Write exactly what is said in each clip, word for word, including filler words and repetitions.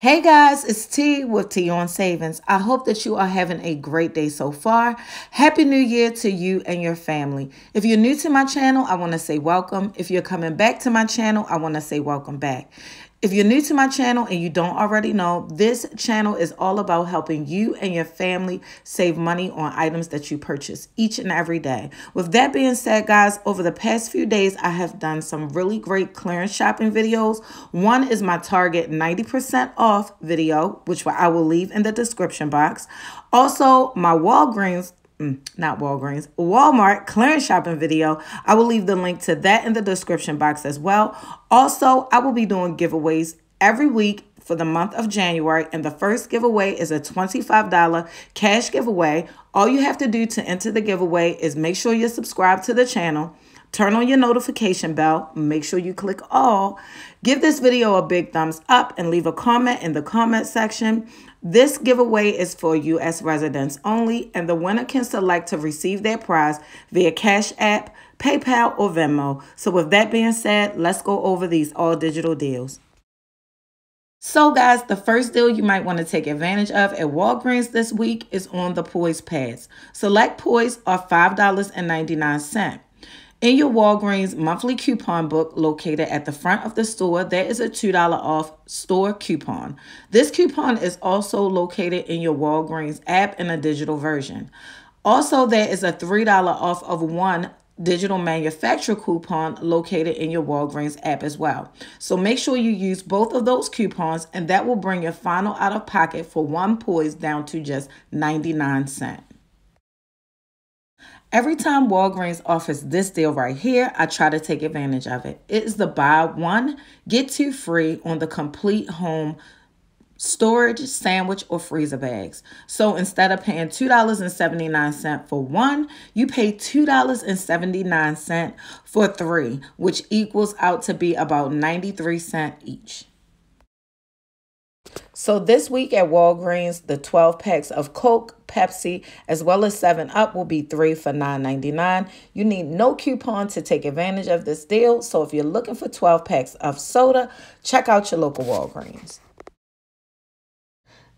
Hey guys, it's T with T on Savings. I hope that you are having a great day so far. Happy New Year to you and your family. If you're new to my channel, I want to say welcome. If you're coming back to my channel, I want to say welcome back. If you're new to my channel and you don't already know, this channel is all about helping you and your family save money on items that you purchase each and every day. With that being said, guys, over the past few days, I have done some really great clearance shopping videos. One is my Target ninety percent off video, which I will leave in the description box. Also, my Walgreens Not Walgreens, Walmart clearance shopping video. I will leave the link to that in the description box as well. Also, I will be doing giveaways every week for the month of January, and the first giveaway is a twenty-five dollar cash giveaway. All you have to do to enter the giveaway is make sure you're subscribed to the channel, turn on your notification bell, make sure you click all, give this video a big thumbs up, and leave a comment in the comment section. This giveaway is for U S residents only, and the winner can select to receive their prize via Cash App, PayPal, or Venmo. So with that being said, let's go over these all digital deals. So guys, the first deal you might want to take advantage of at Walgreens this week is on the Poise pads. Select Poise are five ninety-nine. In your Walgreens monthly coupon book located at the front of the store, there is a two dollar off store coupon. This coupon is also located in your Walgreens app in a digital version. Also, there is a three dollar off of one digital manufacturer coupon located in your Walgreens app as well. So make sure you use both of those coupons, and that will bring your final out of pocket for one Poise down to just ninety-nine cents. Every time Walgreens offers this deal right here, I try to take advantage of it. It is the buy one, get two free on the complete home storage, sandwich, or freezer bags. So instead of paying two seventy-nine for one, you pay two seventy-nine for three, which equals out to be about ninety-three cents each. So this week at Walgreens, the twelve packs of Coke, Pepsi, as well as seven up will be three for nine ninety-nine. You need no coupon to take advantage of this deal. So if you're looking for twelve packs of soda, check out your local Walgreens.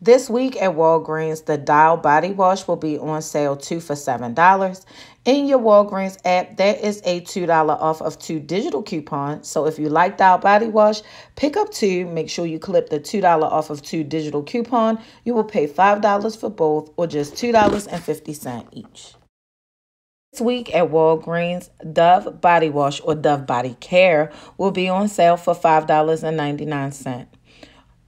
This week at Walgreens, the Dial body wash will be on sale two for seven dollars. In your Walgreens app, there is a two dollar off of two digital coupons. So if you like Dial body wash, pick up two. Make sure you clip the two dollar off of two digital coupon. You will pay five dollars for both, or just two fifty each. This week at Walgreens, Dove body wash or Dove body care will be on sale for five ninety-nine.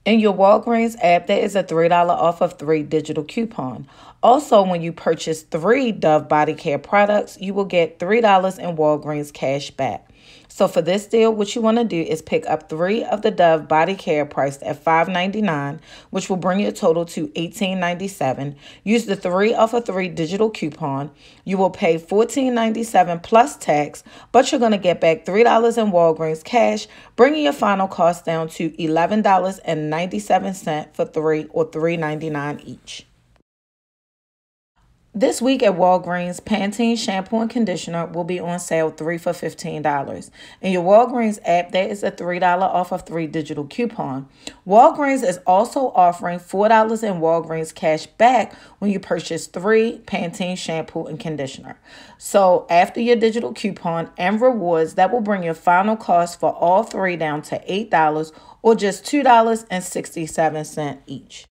In your Walgreens app, there is a three dollar off of three digital coupon. Also, when you purchase three Dove body care products, you will get three dollars in Walgreens cash back. So for this deal, what you want to do is pick up three of the Dove body care priced at five ninety-nine, which will bring your total to eighteen ninety-seven. Use the three off of three digital coupon. You will pay fourteen ninety-seven plus tax, but you're going to get back three dollars in Walgreens cash, bringing your final cost down to eleven ninety-seven for three, or three ninety-nine each. This week at Walgreens, Pantene shampoo and conditioner will be on sale three for fifteen dollars. In your Walgreens app, there is a three dollar off of three digital coupon. Walgreens is also offering four dollars in Walgreens cash back when you purchase three Pantene shampoo and conditioner. So after your digital coupon and rewards, that will bring your final cost for all three down to eight dollars, or just two sixty-seven each.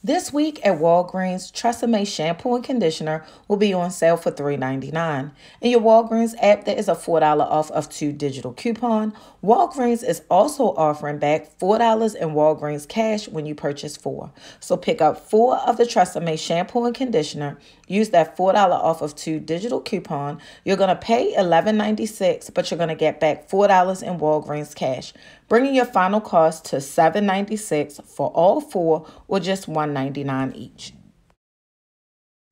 This week at Walgreens, Tresemme shampoo and conditioner will be on sale for three ninety-nine. In your Walgreens app, there is a four dollar off of two digital coupon. Walgreens is also offering back four dollars in Walgreens cash when you purchase four. So pick up four of the Tresemme shampoo and conditioner. Use that four dollar off of two digital coupon. You're going to pay eleven ninety-six, but you're going to get back four dollars in Walgreens cash, bringing your final cost to seven ninety-six for all four, or just one ninety-nine each.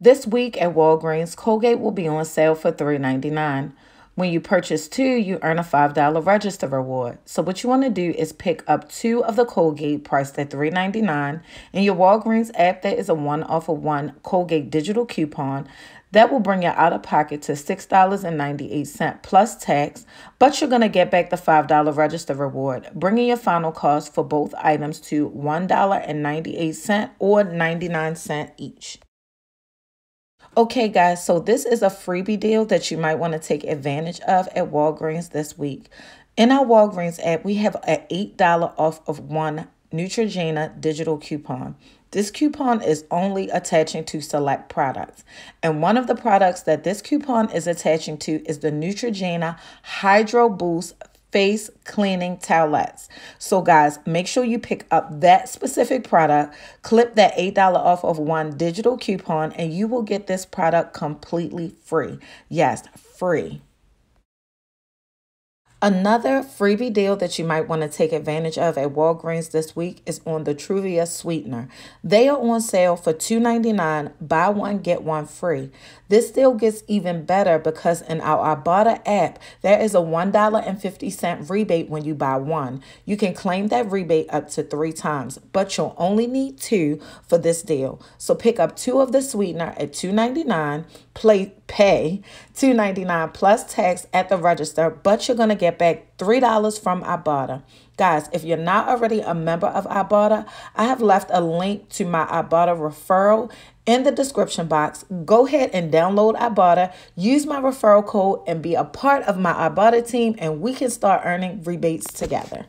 This week at Walgreens, Colgate will be on sale for three ninety-nine. When you purchase two, you earn a five dollar register reward. So what you want to do is pick up two of the Colgate priced at three ninety-nine. In your Walgreens app, there is a one off of one Colgate digital coupon. That will bring your out-of-pocket to six dollars and ninety-eight cents plus tax, but you're going to get back the five dollar register reward, bringing your final cost for both items to one dollar and ninety-eight cents or ninety-nine cents each. Okay guys, so this is a freebie deal that you might want to take advantage of at Walgreens this week. In our Walgreens app, we have an eight dollar off of one Neutrogena digital coupon. This coupon is only attaching to select products. And one of the products that this coupon is attaching to is the Neutrogena Hydro Boost Face Cleaning Towelettes. So guys, make sure you pick up that specific product, clip that eight dollar off of one digital coupon, and you will get this product completely free. Yes, free. Another freebie deal that you might want to take advantage of at Walgreens this week is on the Truvia Sweetener. They are on sale for two ninety-nine, buy one, get one free. This deal gets even better because in our Ibotta app, there is a one dollar and fifty cents rebate when you buy one. You can claim that rebate up to three times, but you'll only need two for this deal. So pick up two of the sweetener at two ninety-nine, play, pay two ninety-nine plus tax at the register, but you're going to get Get back three dollars from Ibotta. Guys, if you're not already a member of Ibotta, I have left a link to my Ibotta referral in the description box. Go ahead and download Ibotta, use my referral code, and be a part of my Ibotta team, and we can start earning rebates together.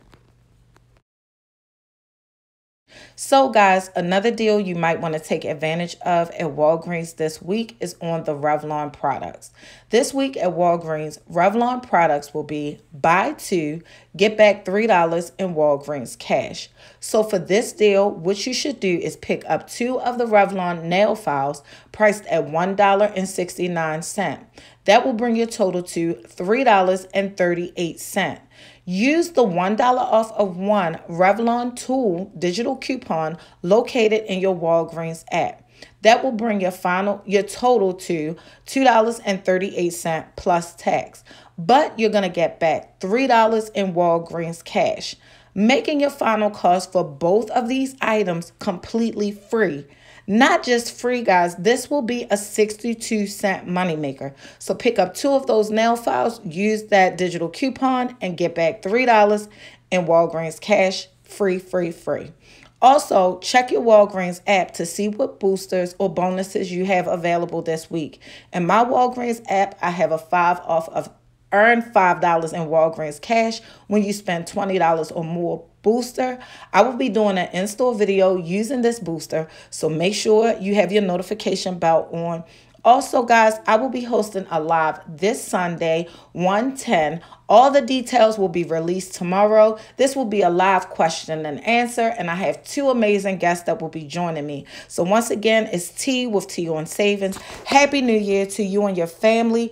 So guys, another deal you might want to take advantage of at Walgreens this week is on the Revlon products. This week at Walgreens, Revlon products will be buy two, get back three dollars in Walgreens cash. So for this deal, what you should do is pick up two of the Revlon nail files priced at one dollar and sixty-nine cents. That will bring your total to three dollars and thirty-eight cents. Use the one dollar off of one Revlon tool digital coupon located in your Walgreens app. That will bring your final your total to two dollars and thirty-eight cents plus tax, but you're going to get back three dollars in Walgreens cash, making your final cost for both of these items completely free. Not just free, guys. This will be a sixty-two cent moneymaker. So pick up two of those nail files, use that digital coupon, and get back three dollars in Walgreens cash. Free, free, free. Also, check your Walgreens app to see what boosters or bonuses you have available this week. In my Walgreens app, I have a five off of earn five dollars in Walgreens cash when you spend twenty dollars or more booster. I will be doing an in-store video using this booster, so make sure you have your notification bell on. Also, guys, I will be hosting a live this Sunday, one ten. All the details will be released tomorrow. This will be a live question and answer, and I have two amazing guests that will be joining me. So once again, it's T with T on Savings. Happy New Year to you and your family.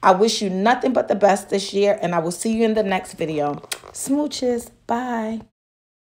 I wish you nothing but the best this year, and I will see you in the next video. Smooches. Bye.